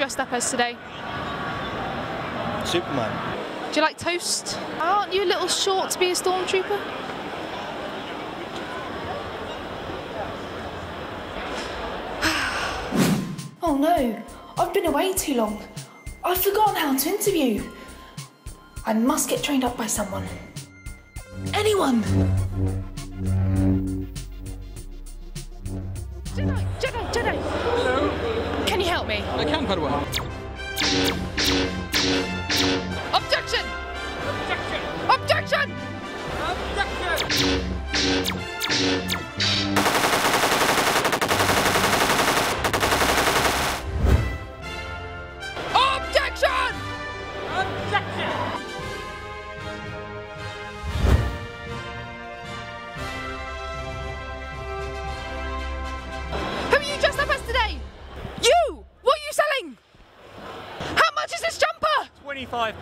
dressed up as today? Superman. Do you like toast? Aren't you a little short to be a stormtrooper? Oh no, I've been away too long. I've forgotten how to interview. I must get trained up by someone. Anyone! Jedi! Hello? Can you help me? I can, Padawan. Objection! Objection! Objection! Objection! Objection! Objection! Who are you dressed up as today? You! What are you selling? How much is this jumper? £25.